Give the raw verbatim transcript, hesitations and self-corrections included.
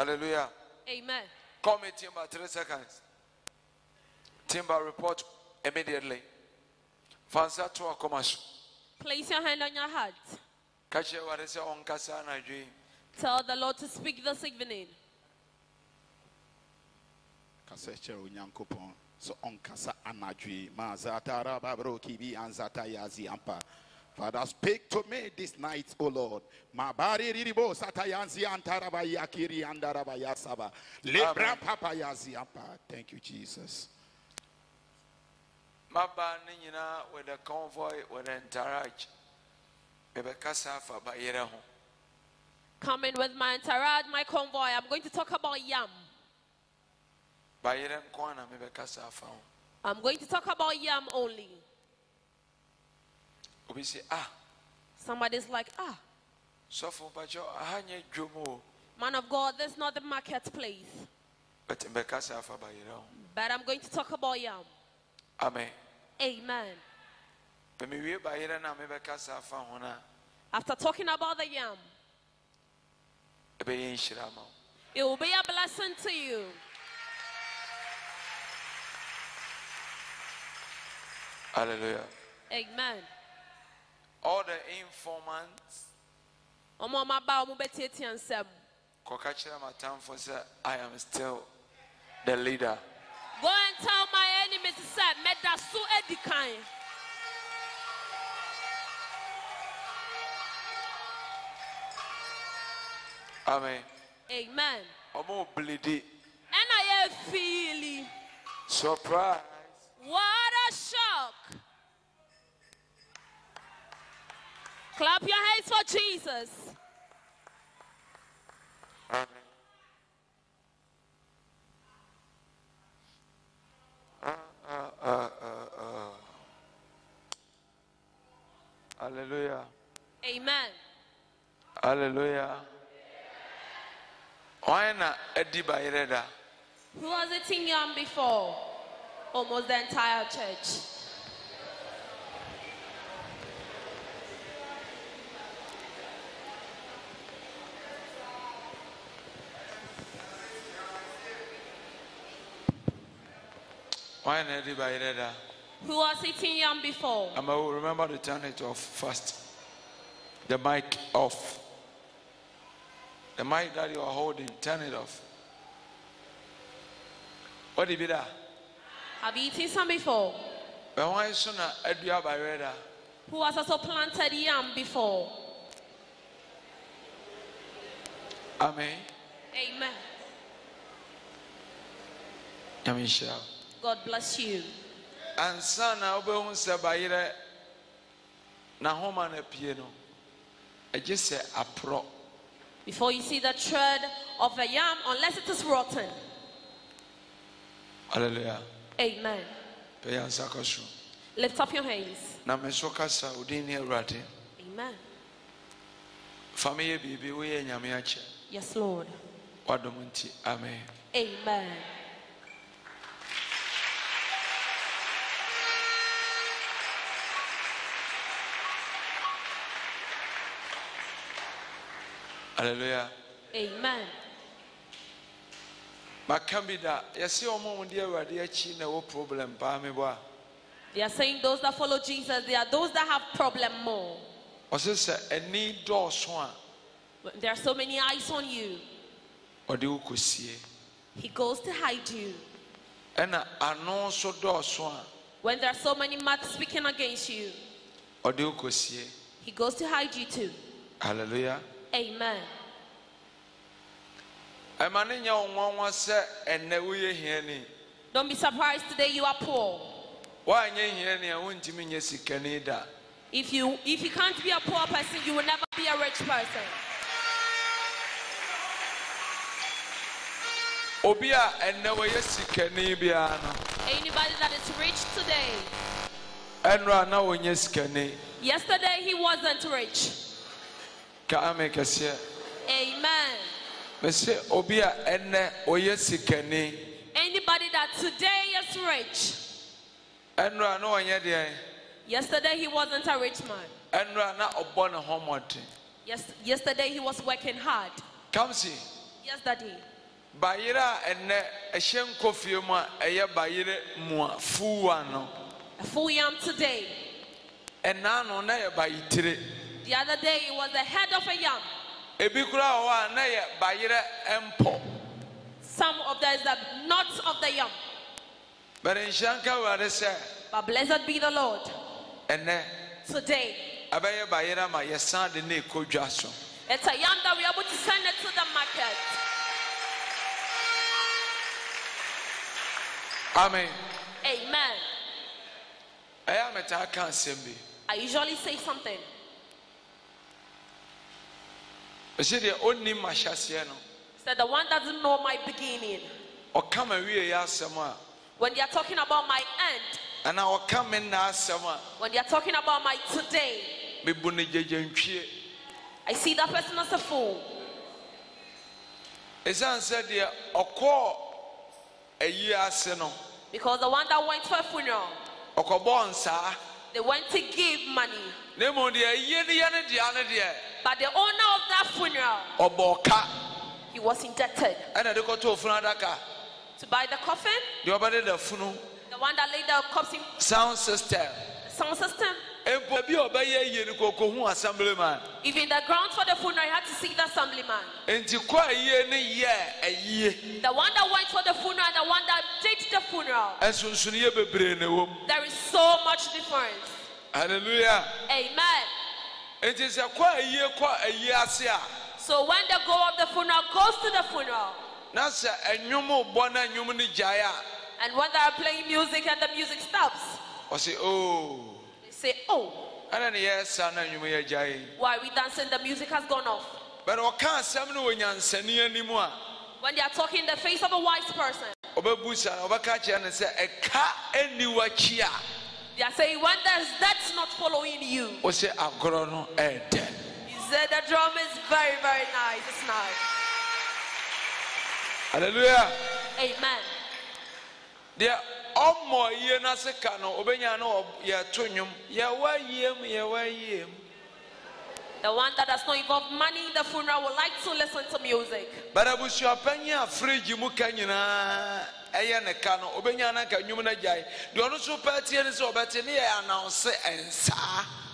Hallelujah. Amen. Call me Timber, three seconds. Timber, report immediately. Place your hand on your heart. Tell the Lord to speak this evening. Father, speak to me this night, O Lord. Mabari ribo satayanzi antarabai akiri andarabai saba. Lebra papayazi ampa. Thank you, Jesus. Mabani nina with a convoy with an entourage. Ebekasa fa bayere ho. Come in with my entourage, my convoy. I'm going to talk about yam. Bayere mkwana mebekasa fa. I'm going to talk about yam only. Somebody's like, ah. Man of God, this is not the marketplace. But I'm going to talk about yam. Amen. Amen. After talking about the yam, it will be a blessing to you. Hallelujah. Amen. All the informants, I am still the leader. Go and tell my enemies to say, Medasu Edikai. Amen. Amen. Omo bleedi. And I feel surprise. What a shock. Clap your hands for Jesus. Amen. Uh, uh, uh, uh, uh. Hallelujah. Amen. Hallelujah. Who was eating yam before? Almost the entire church. Who was eating yam before? I will remember to turn it off first. The mic off. The mic that you are holding, turn it off. What did you do? Have you eaten some before? Who was also planted yam before? Amen. Amen. Amen. God bless you. And son, I will say, Bayre Nahoma and Piano. I just say, a pro. Before you see the tread of a yam, unless it is rotten. Hallelujah. Amen. Lift up your hands. Amen. Family, baby, we are Yamiache. Yes, Lord. Amen. Amen. Hallelujah. Amen. They are saying those that follow Jesus, they are those that have problem more. There are so many eyes on you. He goes to hide you. When there are so many mouths speaking against you, He goes to hide you too. Hallelujah. Amen. Don't be surprised today you are poor. If you if you can't be a poor person, you will never be a rich person. Anybody that is rich today, yesterday he wasn't rich. Amen. Anybody that today is rich, yesterday he wasn't a rich man. Yes, yesterday he was working hard. Come see. yesterday. Bayira ene ehyen kofie mu a eye bayire mu a fuwa no. Fuwa today. Ena no na ye bayitire. The other day it was the head of a yam. Ebi kura wa na ye bayire empo. Some of that is the knots of the yam. But blessed be the Lord. Ene. Today. Abaye bayira ma yesa de ne kodwa so. It's a yam that we are able to send it to the market. Amen. Amen. I usually say something. I said the one doesn't know my beginning. When they are talking about my end. When they are talking about my today. I see that person as a fool. Because the one that went for a funeral, they went to give money. But the owner of that funeral, he was indebted to buy the coffin. The one that laid the corpse in sound system. The sound system. Even the ground for the funeral, you had to see the assemblyman. The one that went for the funeral and the one that did the funeral. There is so much difference. Hallelujah. Amen. So when the go of the funeral goes to the funeral, and when they are playing music and the music stops, I say, oh. Say, oh, why are we dancing? The music has gone off. When they are talking in the face of a wise person, they are saying, when there's that's not following you, he said, the drum is very, very nice. It's nice. Hallelujah. Amen. There the one that does not involve money in the funeral would like to listen to music.